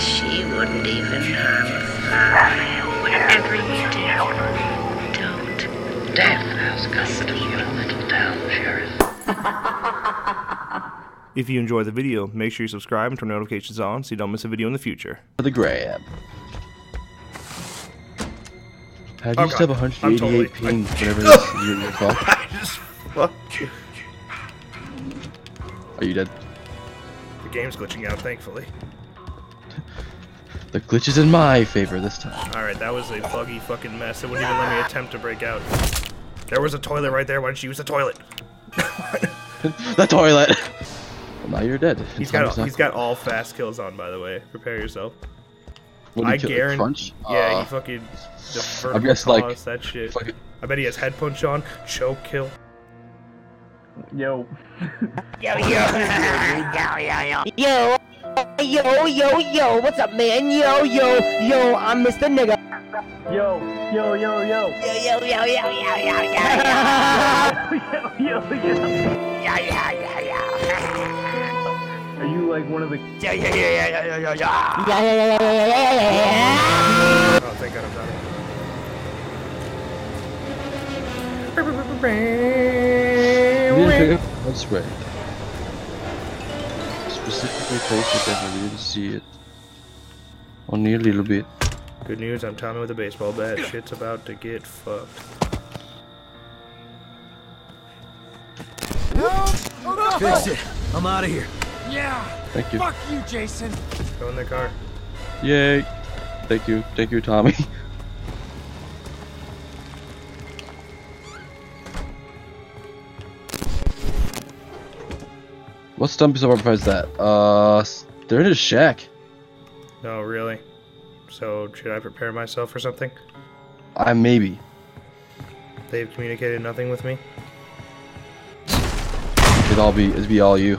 She wouldn't even know. Whatever you do, don't. Death has come to your little town, Sheriff. If you enjoyed the video, make sure you subscribe and turn notifications on so you don't miss a video in the future. For the grab. How do you still have 188 ping whenever you're in your fault? I just fucked you. Are you dead? The game's glitching out, thankfully. The glitch is in my favor this time. Alright, that was a buggy fucking mess. It wouldn't even let me attempt to break out. There was a toilet right there. Why didn't you use the toilet? The toilet! Well, now you're dead. He's got all fast kills on, by the way. Prepare yourself. I guarantee. Like yeah, he fucking. I guess like that shit. Fucking... I bet he has head punch on, choke kill. Yo. Yo, yo, yo, yo, yo, yo, yo, yo. What's up, man? Yo, yo, yo. I'm Mr. Nigga. Yo, yo, yo, yo. Yo, yo, yo, yo, yo, yo, yo. Yo, yo, yo. Yo, yo, yo, yo. Are you like one of the? Yeah. Oh, thank God I'm done. That's right. Specifically posted that I didn't see it. Only a little bit. Good news, I'm Tommy with a baseball bat. Shit's about to get fucked. No! Fix it. I'm out of here. Yeah. Thank you. Fuck you, Jason. Go in the car. Yay. Thank you, Tommy. What's dumb so far besides that? They're in a shack. No, really. So should I prepare myself for something? Maybe. They've communicated nothing with me. It'd be all you.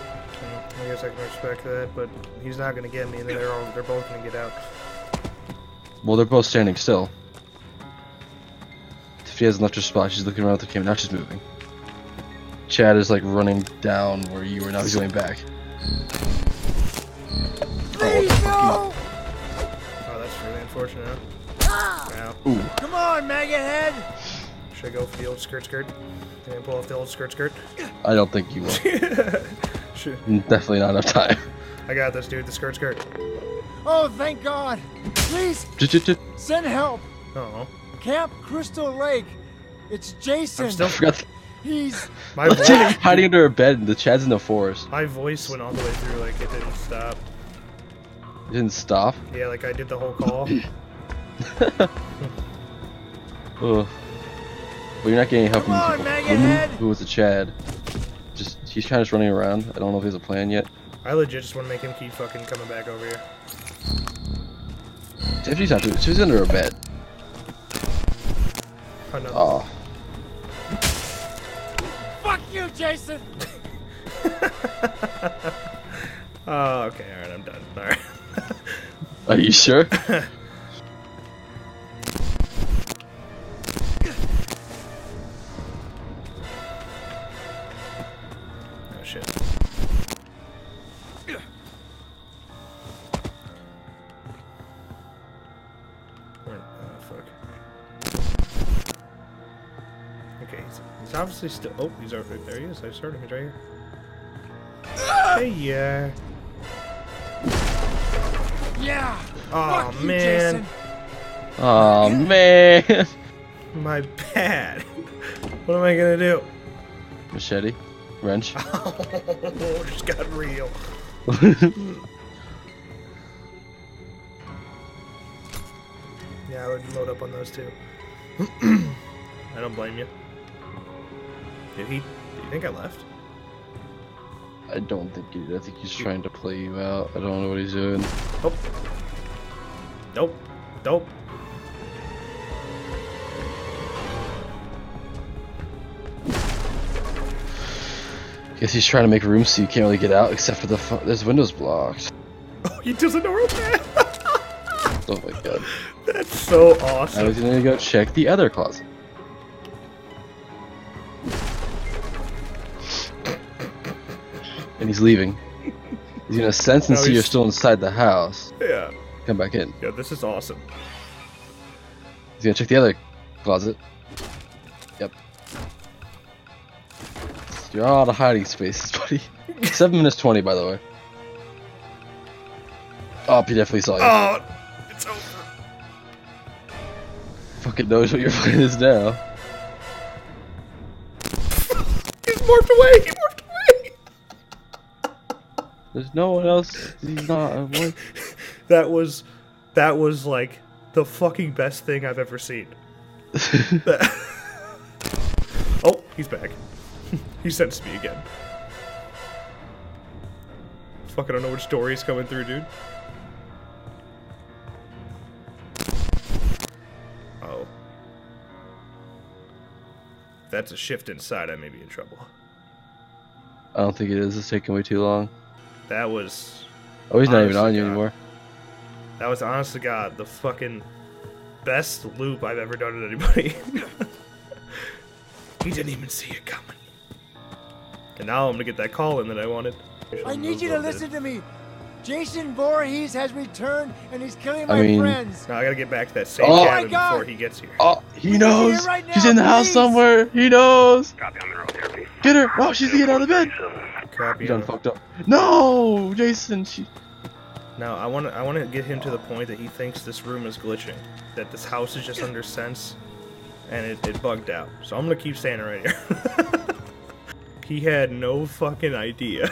I guess I can respect that, but he's not gonna get me, and they're both gonna get out. Well, they're both standing still. If she hasn't left her spot, she's looking around at the camera. Now she's moving. Chad is like running down where you were. Now he's going back. Please, no! Oh, that's really unfortunate. Ah! Wow. Ooh. Come on, maggot head! Should I go for the old skirt skirt? Can I pull off the old skirt skirt? I don't think you will. Definitely not enough time. I got this, dude. The skirt skirt. Oh, thank God. Please send help. Uh-oh. Camp Crystal Lake. It's Jason. I still forgot. He's hiding under a bed. The Chad's in the forest. My voice went all the way through. Like, it didn't stop. It didn't stop? Yeah, like I did the whole call. Ugh. Well, you're not getting any help from people. Who was the Chad? He's kind of just running around. I don't know if he has a plan yet. I legit just want to make him keep fucking coming back over here. Tiffany's not doing it. She's under a bed. Oh, no. Oh. Fuck you, Jason! Oh, okay. Alright, I'm done. Alright. Are you sure? He's obviously still. Oh, he's over there. He is. I started him right here. Hey, yeah. Yeah. Oh man. Oh man. My bad. What am I gonna do? Machete, wrench. Oh, just got real. Yeah, I would load up on those two. I don't blame you. Do you think I left? I don't think he did. I think he's trying to play you out. I don't know what he's doing. Nope. Nope. Nope. Guess he's trying to make room so you can't really get out except for the there's windows blocked. Oh, he doesn't know that. Oh my God. That's so awesome. I was gonna go check the other closet. And he's leaving. He's going to sense and see you're still inside the house. Yeah. Come back in. Yeah, this is awesome. He's going to check the other closet. Yep. You're all out of hiding spaces, buddy. 7 minutes 20, by the way. Oh, he definitely saw you. Oh, it's over. Fucking knows what your plan is now. He's morphed away! He morphed away! There's no one else. He's not awake. That was like the fucking best thing I've ever seen. Oh, he's back. He sensed me again. Fuck, I don't know which door he's coming through, dude. Oh. That's a shift inside. I may be in trouble. I don't think it is. It's taking way too long. That was... Oh, he's not even on you anymore. That was, honest to God, the fucking best loop I've ever done to anybody. He didn't even see it coming. And now I'm going to get that call in that I wanted. I need you to listen to me. Jason Voorhees has returned and he's killing my friends. Now I got to get back to that same cabin before he gets here. Oh, he knows. She's in the house somewhere. He knows. Get her. Oh, she's getting out of bed. Crap, you done fucked up. No, Jason. No, I want to get him to the point that he thinks this room is glitching. That this house is just under sense and it bugged out. So I'm going to keep standing right here. He had no fucking idea.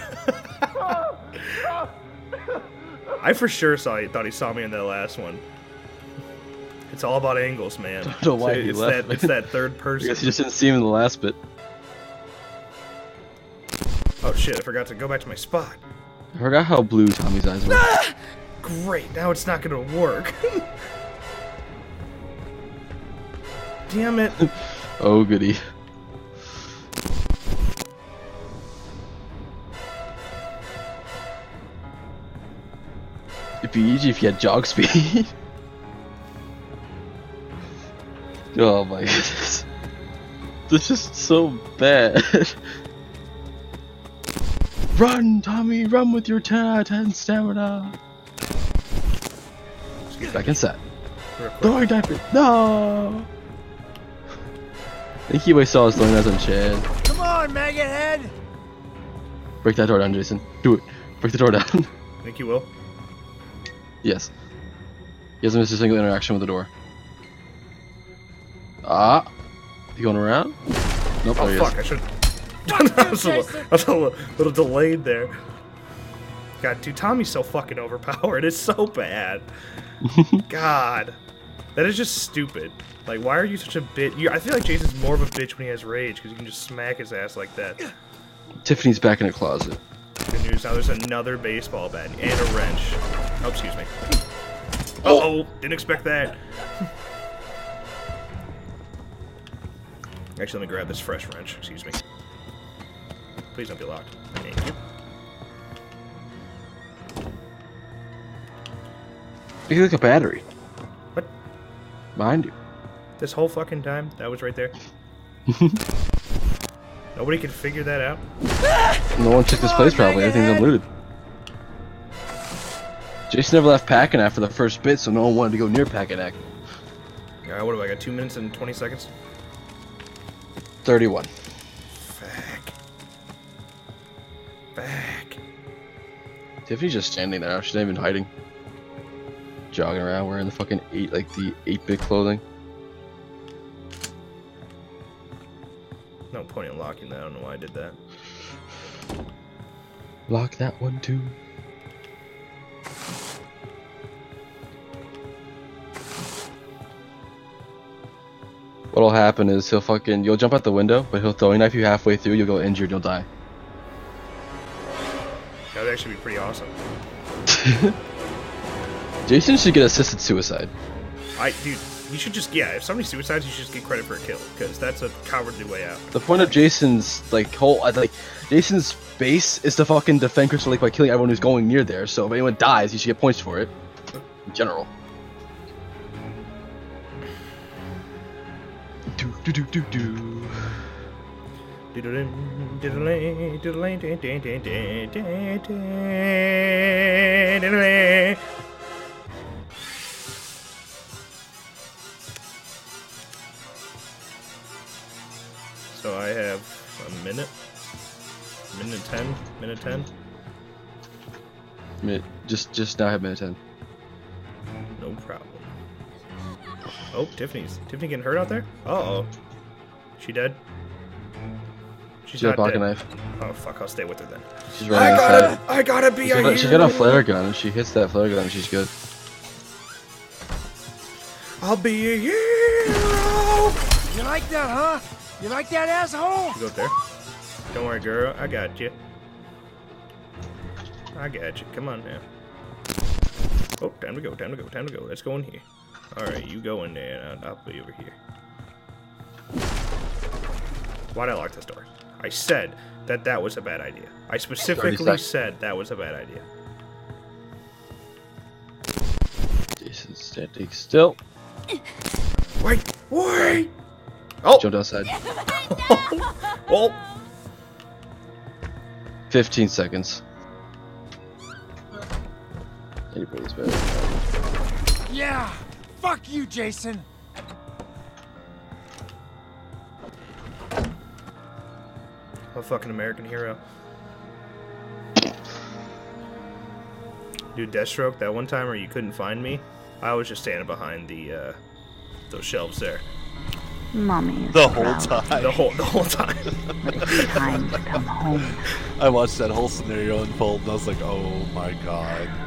I for sure thought he saw me in that last one. It's all about angles, man. I don't know why he left. It's that third person. I guess he just didn't see him in the last bit. Oh shit, I forgot to go back to my spot. I forgot how blue Tommy's eyes were. Ah! Great, now it's not gonna work. Damn it. Oh goody. It'd be easy if you had jog speed. Oh my goodness. This is so bad. Run, Tommy, run with your 10 out of 10 stamina. Just get back inside. Throwing diaper. No! I think he always saw us throwing that on Chad. Come on, maggot head! Break that door down, Jason. Do it. Break the door down. I think you will. Yes. He hasn't missed a single interaction with the door. Ah. You going around? Nope. Oh, fuck. I should... I was a little delayed there. God, dude, Tommy's so fucking overpowered. It's so bad. God. That is just stupid. Like, why are you such a bitch? I feel like Jason's more of a bitch when he has rage, because you can just smack his ass like that. Tiffany's back in her closet. Good news, now there's another baseball bat and a wrench. Oh, excuse me. Uh-oh, didn't expect that. Actually, let me grab this fresh wrench. Excuse me. Please don't be locked. Thank you. You look like a battery. What? Behind you. This whole fucking time, that was right there. Nobody can figure that out. No one checked this place, probably. Everything's unlooted. Jason never left Pakenack for the first bit, so no one wanted to go near Pakenack. Alright, what have I got? 2 minutes and 20 seconds? 31. Back. Tiffany's just standing there. She's not even hiding. Jogging around wearing the fucking the 8-bit clothing. No point in locking that. I don't know why I did that. Lock that one too. What'll happen is you'll jump out the window, but he'll throwing knife you halfway through. You'll go injured. You'll die. That would actually be pretty awesome. Jason should get assisted suicide. Dude. You should just, if somebody suicides, you should just get credit for a kill, because that's a cowardly way out. The point of Jason's, Jason's base is to fucking defend Crystal Lake by killing everyone who's going near there, so if anyone dies, you should get points for it. In general. So I have a minute. Minute 10. Just now I have minute 10. No problem. Oh, Tiffany getting hurt out there? Uh-oh. She dead? She's not pocket dead. Knife. Oh fuck, I'll stay with her then. She's running I gotta be out here. She's got a flare gun, and she hits that flare gun and she's good. I'll be a hero! You like that, huh? You like that, asshole? You go there. Don't worry, girl. I got you. Come on now. Oh, time to go. Let's go in here. Alright, you go in there, and I'll be over here. Why'd I lock this door? I said that was a bad idea. I specifically said that was a bad idea. Jason's standing still. Wait! Oh! Jumped outside. Oh! 15 seconds. Anybody's better. Yeah! Fuck you, Jason! I'm a fucking American hero. Dude, Deathstroke, that one time where you couldn't find me, I was just standing behind the, those shelves there. Mommy is the whole time. The whole time. It's time to come home. I watched that whole scenario unfold and I was like, oh my god.